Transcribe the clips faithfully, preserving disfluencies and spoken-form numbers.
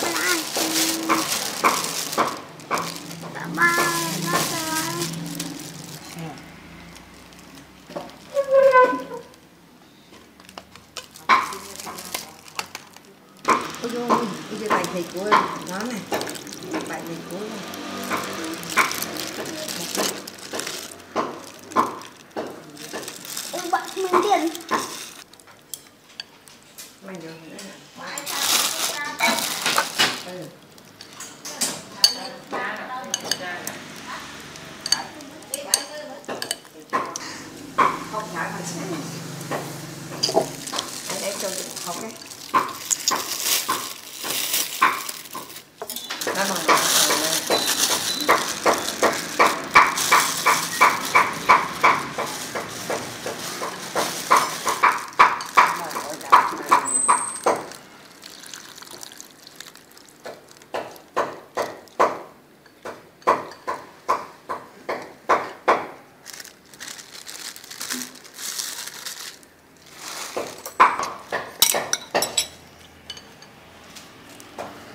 Ôi dồi ôi, bây giờ bày thịt của ngon này. Bày thịt của ôi, bật mình tiền. Mày rồi nữa nè. Ừ. Không phải mà sẽ để cho chị học cái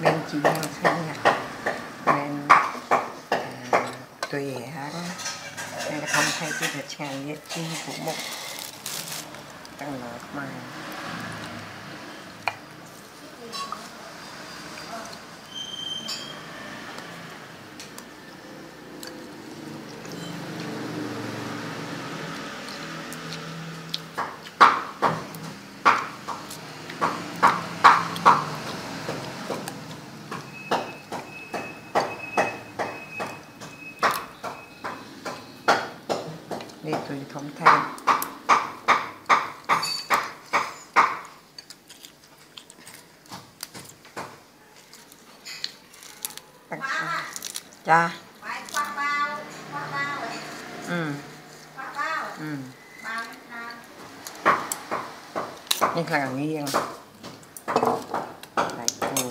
mình chỉ mang sang nhà mình tùy hãng nên là không thấy cái thịt sàn nhẹ chi của một tăng lợt mà để tôi thống thay. Cha. Khoác bao, khoác bao rồi. Ừ. Khoác bao. Ừ. Bao nam. Nhưng là nghiêng. Lại cô.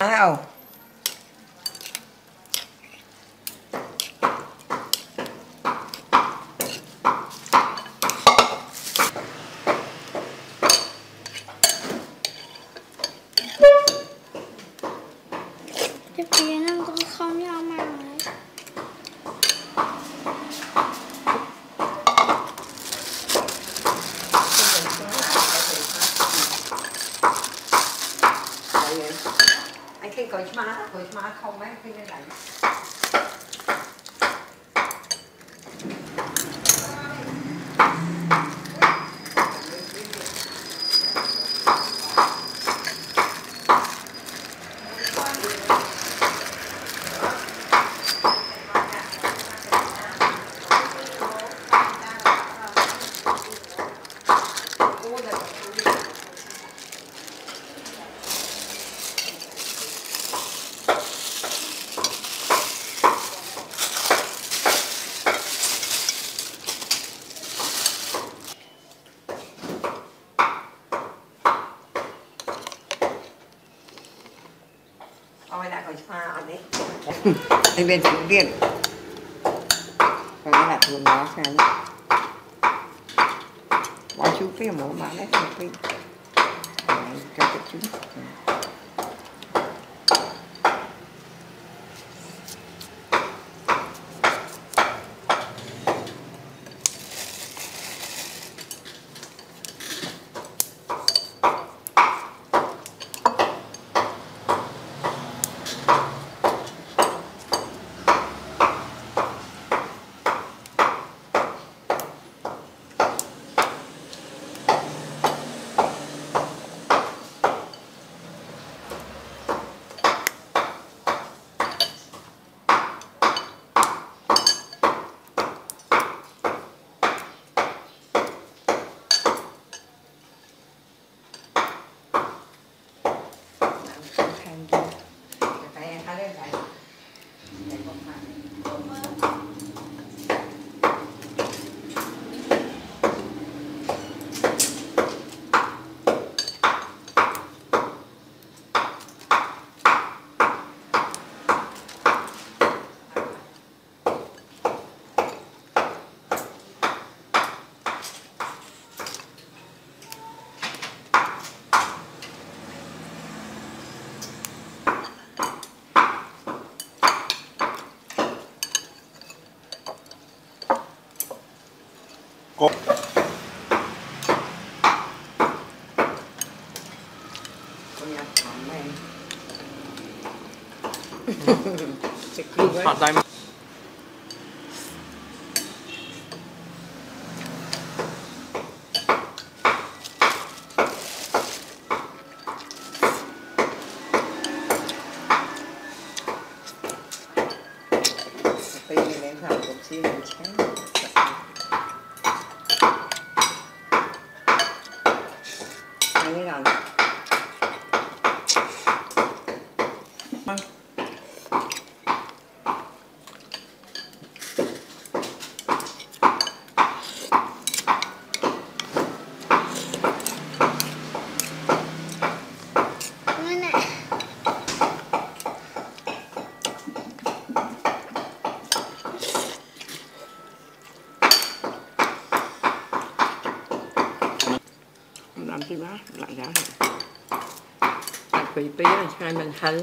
Wow. Anh Kinh có má, có má không ấy, Kinh lên đánh. Ôi đã có pha ở đấy. Đây bên Thụy Điển. Còn cái là thường nó sang. Bỏ chú cái mổ mà lấy cái phi. Đấy, cho cái chú. có hạt dày mà. Pí là hai mình thử.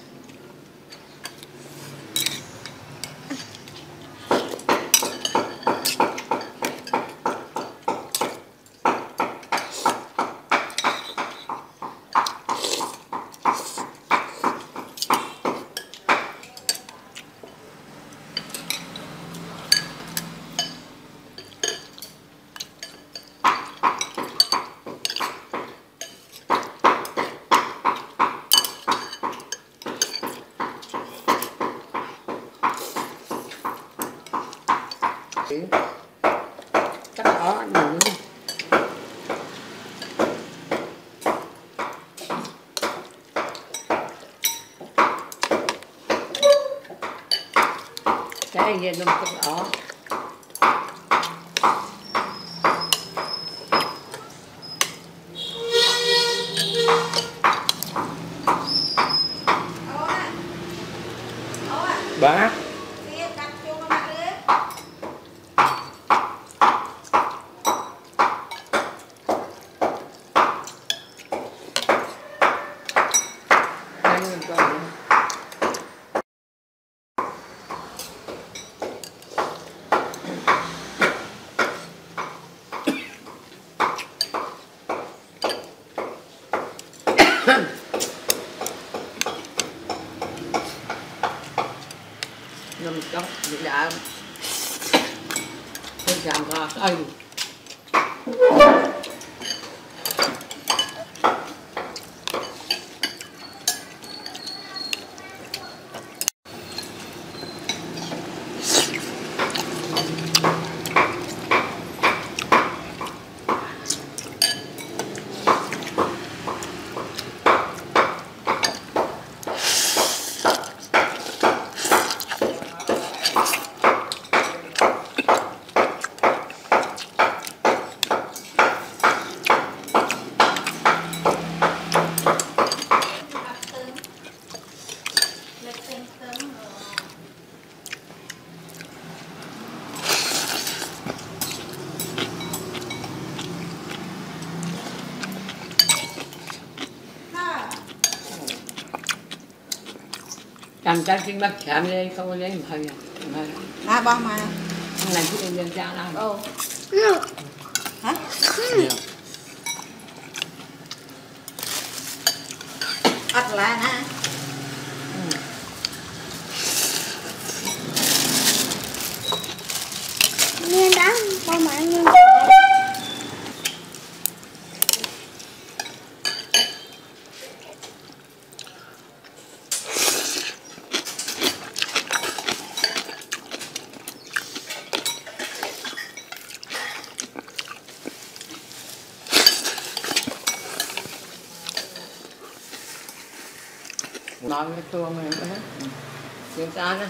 Chắc đó nhỉ. Cái này nó cũng đó. Bác làm cái kinh bác chạm đi không có lấy hơi à ba mà hôm nay chúng em ra đâu hả ắt là na nghe đắng ba mà nghe Làm cái tương này nữa hết. Xíu ra nè.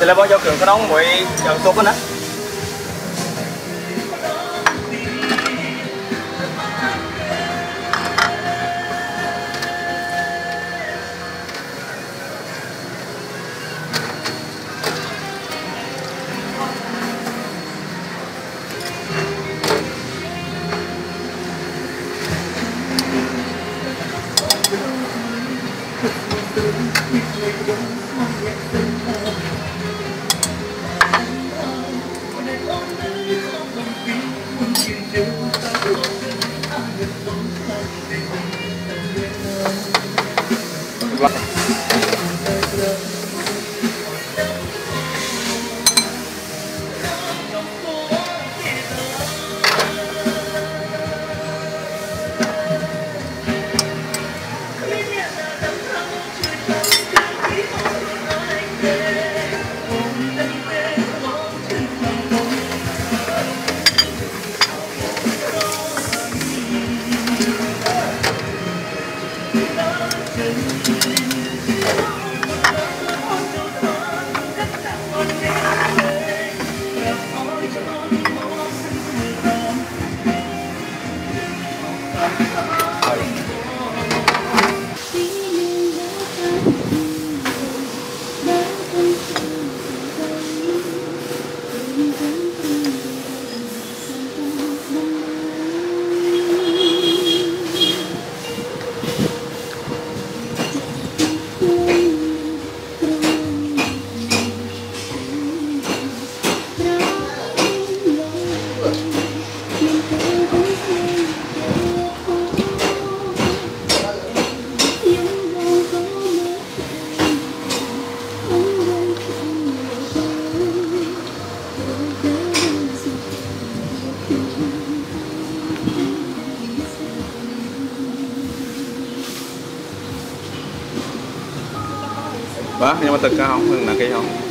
Thì là bao giờ kiểu cái đóng mới giờ tốt hơn á. Bác nhưng mà thật cao không? Là cây không?